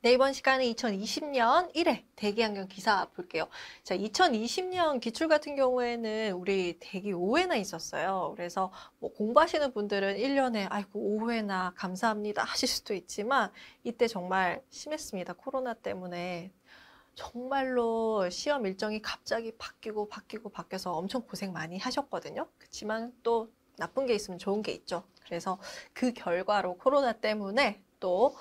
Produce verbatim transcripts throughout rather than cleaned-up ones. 네, 이번 시간은 이천이십 년 일 회 대기환경 기사 볼게요. 자, 이천이십 년 기출 같은 경우에는 우리 대기 오 회나 있었어요. 그래서 뭐 공부하시는 분들은 일 년에 아이고 오 회나 감사합니다 하실 수도 있지만 이때 정말 심했습니다. 코로나 때문에 정말로 시험 일정이 갑자기 바뀌고 바뀌고 바뀌어서 엄청 고생 많이 하셨거든요. 그렇지만 또 나쁜 게 있으면 좋은 게 있죠. 그래서 그 결과로 코로나 때문에 또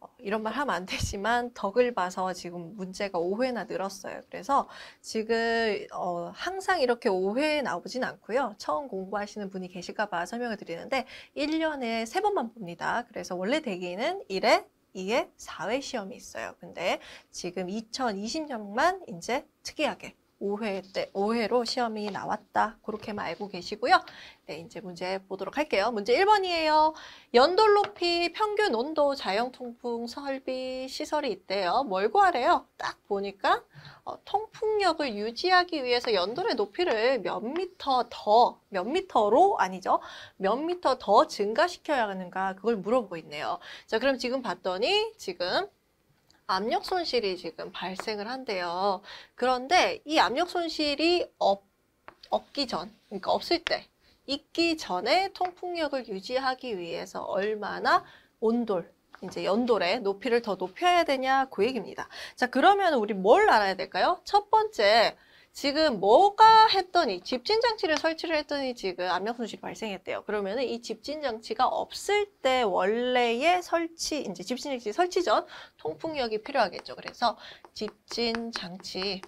어, 이런 말 하면 안 되지만 덕을 봐서 지금 문제가 오 회나 늘었어요. 그래서 지금 어, 항상 이렇게 오 회 나오진 않고요. 처음 공부하시는 분이 계실까 봐 설명을 드리는데 일 년에 세 번만 봅니다. 그래서 원래 대기는 일 회, 이 회, 사 회 시험이 있어요. 근데 지금 이천이십 년만 이제 특이하게 오 회 때, 오 회로 시험이 나왔다. 그렇게만 알고 계시고요. 네, 이제 문제 보도록 할게요. 문제 일 번이에요. 연돌 높이, 평균 온도, 자연 통풍 설비, 시설이 있대요. 뭘 구하래요? 딱 보니까 어, 통풍력을 유지하기 위해서 연돌의 높이를 몇 미터 더, 몇 미터로 아니죠. 몇 미터 더 증가시켜야 하는가 그걸 물어보고 있네요. 자, 그럼 지금 봤더니 지금 압력 손실이 지금 발생을 한대요. 그런데 이 압력 손실이 없, 없기 전, 그러니까 없을 때, 있기 전에 통풍력을 유지하기 위해서 얼마나 온돌, 이제 연돌의 높이를 더 높여야 되냐 그 얘기입니다. 자, 그러면 우리 뭘 알아야 될까요? 첫 번째, 지금 뭐가 했더니 집진장치를 설치를 했더니 지금 압력 손실이 발생했대요. 그러면은 이 집진장치가 없을 때 원래의 설치, 이제 집진장치 설치 전 통풍력이 필요하겠죠. 그래서 집진장치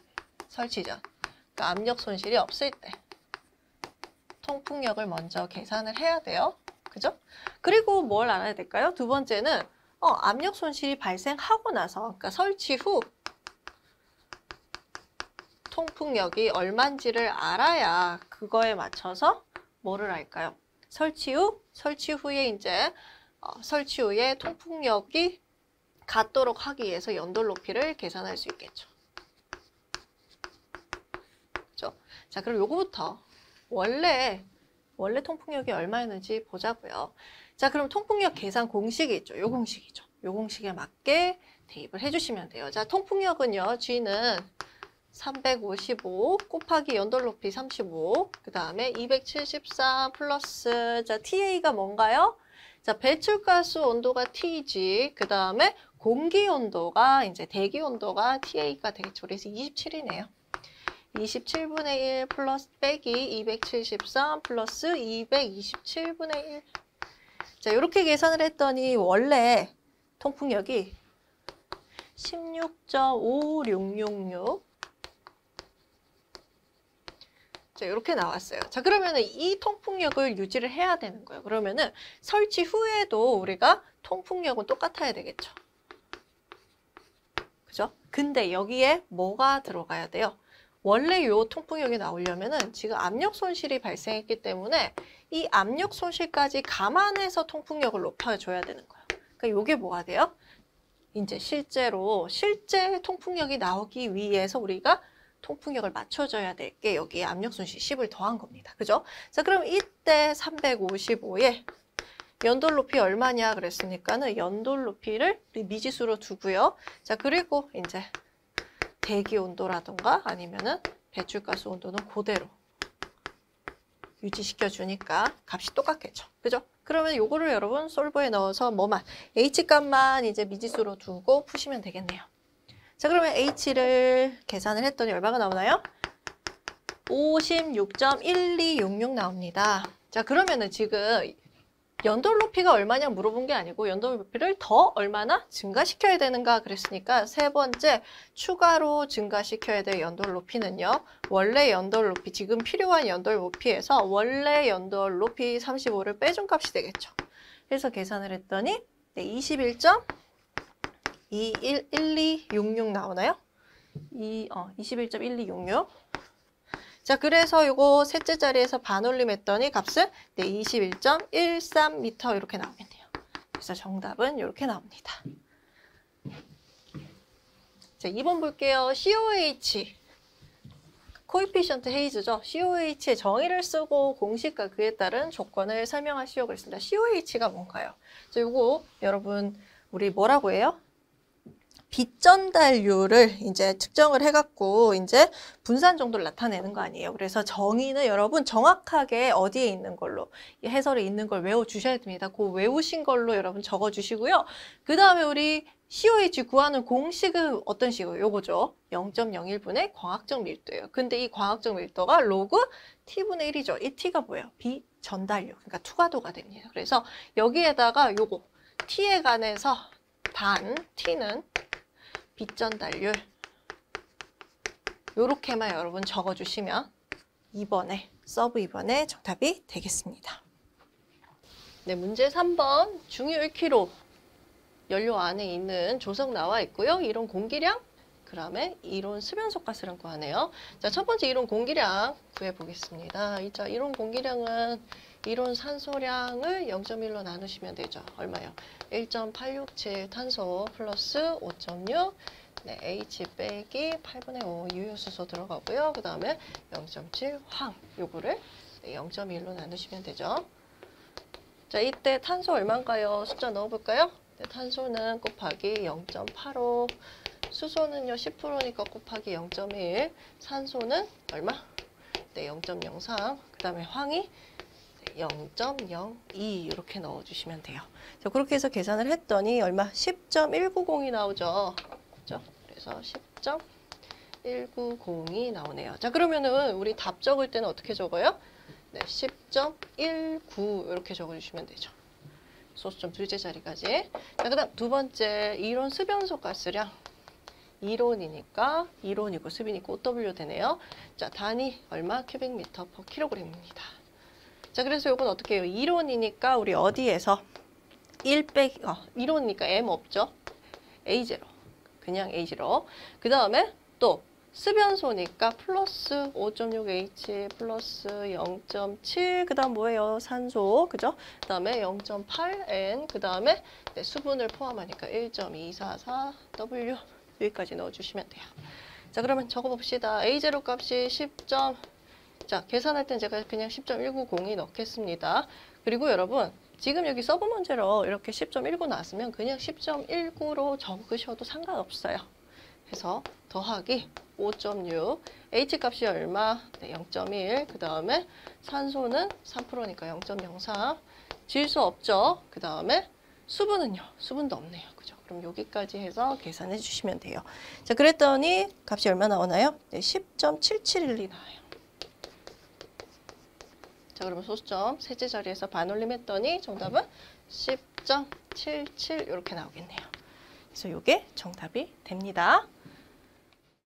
설치 전, 그러니까 압력 손실이 없을 때 통풍력을 먼저 계산을 해야 돼요. 그죠? 그리고 뭘 알아야 될까요? 두 번째는 어, 압력 손실이 발생하고 나서, 그러니까 설치 후 통풍력이 얼마인지를 알아야 그거에 맞춰서 뭐를 할까요? 설치 후, 설치 후에 이제 어, 설치 후에 통풍력이 같도록 하기 위해서 연돌 높이를 계산할 수 있겠죠. 그렇죠? 자, 그럼 요거부터 원래 원래 통풍력이 얼마였는지 보자고요. 자, 그럼 통풍력 계산 공식이 있죠. 요 공식이죠. 요 공식에 맞게 대입을 해주시면 돼요. 자, 통풍력은요. G는 삼백오십오 곱하기 연돌 높이 삼십오, 그 다음에 이백칠십삼 플러스, 자, 티에이가 뭔가요? 자, 배출가스 온도가 티지, 그 다음에 공기 온도가, 이제 대기 온도가 티에이가 되겠죠. 그래서 이십칠이네요. 이십칠분의 일 플러스 빼기 이백칠십삼 플러스 이백이십칠분의 일. 자, 이렇게 계산을 했더니 원래 통풍력이 십육 점 오육육육. 자, 이렇게 나왔어요. 자, 그러면은 이 통풍력을 유지를 해야 되는 거예요. 그러면은 설치 후에도 우리가 통풍력은 똑같아야 되겠죠. 그죠? 근데 여기에 뭐가 들어가야 돼요? 원래 요 통풍력이 나오려면은 지금 압력 손실이 발생했기 때문에 이 압력 손실까지 감안해서 통풍력을 높여줘야 되는 거예요. 그러니까 요게 뭐가 돼요? 이제 실제로 실제 통풍력이 나오기 위해서 우리가 통풍력을 맞춰줘야 될 게 여기에 압력 손실 십을 더한 겁니다. 그죠? 자, 그럼 이때 삼백오십오에 연돌 높이 얼마냐 그랬으니까는 연돌 높이를 미지수로 두고요. 자, 그리고 이제 대기 온도라든가 아니면은 배출가스 온도는 그대로 유지시켜 주니까 값이 똑같겠죠. 그죠? 그러면 요거를 여러분 솔브에 넣어서 뭐만 H값만 이제 미지수로 두고 푸시면 되겠네요. 자, 그러면 H를 계산을 했더니 얼마가 나오나요? 오십육 점 일이육육 나옵니다. 자, 그러면은 지금 연돌 높이가 얼마냐 물어본 게 아니고 연돌 높이를 더 얼마나 증가시켜야 되는가 그랬으니까 세 번째 추가로 증가시켜야 될 연돌 높이는요. 원래 연돌 높이, 지금 필요한 연돌 높이에서 원래 연돌 높이 삼십오를 빼준 값이 되겠죠. 그래서 계산을 했더니 네, 이십일 점 이일이육육 나오나요? 이, 어, 이십일 점 일이육육. 자, 그래서 요거 셋째 자리에서 반올림 했더니 값은 네, 이십일 점 일삼 미터 이렇게 나오겠네요. 그래서 정답은 이렇게 나옵니다. 자, 이 번 볼게요. 씨오에이치. 코에피시언트 헤이즈죠. 씨오에이치의 정의를 쓰고 공식과 그에 따른 조건을 설명하시오 그랬습니다. 씨오에이치가 뭔가요? 자, 요거 여러분 우리 뭐라고 해요? 빛 전달료를 이제 측정을 해갖고 이제 분산 정도를 나타내는 거 아니에요. 그래서 정의는 여러분 정확하게 어디에 있는 걸로, 해설에 있는 걸 외워주셔야 됩니다. 그 외우신 걸로 여러분 적어주시고요. 그 다음에 우리 씨오에이치 구하는 공식은 어떤 식으로? 요거죠. 영 점 영일 분의 광학적 밀도예요. 근데 이 광학적 밀도가 로그 t분의 일이죠. 이 t가 뭐예요? 빛 전달료. 그러니까 투과도가 됩니다. 그래서 여기에다가 요거 t에 관해서 반, t는 빛 전달률, 요렇게만 여러분 적어주시면 이 번에, 서브 이 번에 정답이 되겠습니다. 네, 문제 삼 번 중유 일 킬로그램 연료 안에 있는 조석 나와 있고요. 이론 공기량, 그 다음에 이론 수변속가스랑 구하네요. 자, 첫 번째 이론 공기량 구해보겠습니다. 자, 이론 공기량은 이론 산소량을 영 점 일로 나누시면 되죠. 얼마요? 일 점 팔육칠 탄소 플러스 오 점 육, 네, H 빼기 팔분의 오 유효수소 들어가고요. 그 다음에 영 점 칠 황, 요거를 영 점 일로 나누시면 되죠. 자, 이때 탄소 얼마인가요? 숫자 넣어볼까요? 네, 탄소는 곱하기 영 점 팔오, 수소는요 십 퍼센트니까 곱하기 영 점 일, 산소는 얼마? 네, 영 점 영삼, 그 다음에 황이 영 점 영이 이렇게 넣어주시면 돼요. 자, 그렇게 해서 계산을 했더니 얼마? 십 점 일구공이 나오죠. 그렇죠? 그래서 십 점 일구공이 나오네요. 자, 그러면은 우리 답 적을 때는 어떻게 적어요? 네, 십 점 일구 이렇게 적어주시면 되죠. 소수점 둘째 자리까지. 자, 그 다음 두 번째 이론 수변속 가스량. 이론이니까 이론이고 수변이고 오 더블유 되네요. 자, 단위 얼마? 큐빅미터 퍼 킬로그램입니다. 자, 그래서 이건 어떻게 해요? 이론이니까 우리 어디에서 일 빼기, 어, 이론이니까 M 없죠? 에이 제로. 그냥 에이 제로. 그 다음에 또 수변소니까 플러스 오 점 육 에이치 플러스 영 점 칠, 그 다음 뭐예요? 산소, 그죠? 그 다음에 영 점 팔 엔, 그 다음에 네, 수분을 포함하니까 일 점 이사사 더블유 여기까지 넣어주시면 돼요. 자, 그러면 적어봅시다. 에이 제로 값이 십 점, 자, 계산할 땐 제가 그냥 십 점 일구공이 넣겠습니다. 그리고 여러분 지금 여기 서브 문제로 이렇게 십 점 일구 나왔으면 그냥 십 점 일구로 적으셔도 상관없어요. 해서 더하기 오 점 육, H값이 얼마? 네, 영 점 일, 그 다음에 산소는 삼 퍼센트니까 영 점 영삼, 질소 없죠? 그 다음에 수분은요? 수분도 없네요. 그죠? 그럼 여기까지 해서 계산해 주시면 돼요. 자, 그랬더니 값이 얼마 나오나요? 네, 십 점 칠칠일이 나와요. 자, 그러면 소수점 셋째 자리에서 반올림 했더니 정답은 십 점 칠칠 이렇게 나오겠네요. 그래서 이게 정답이 됩니다.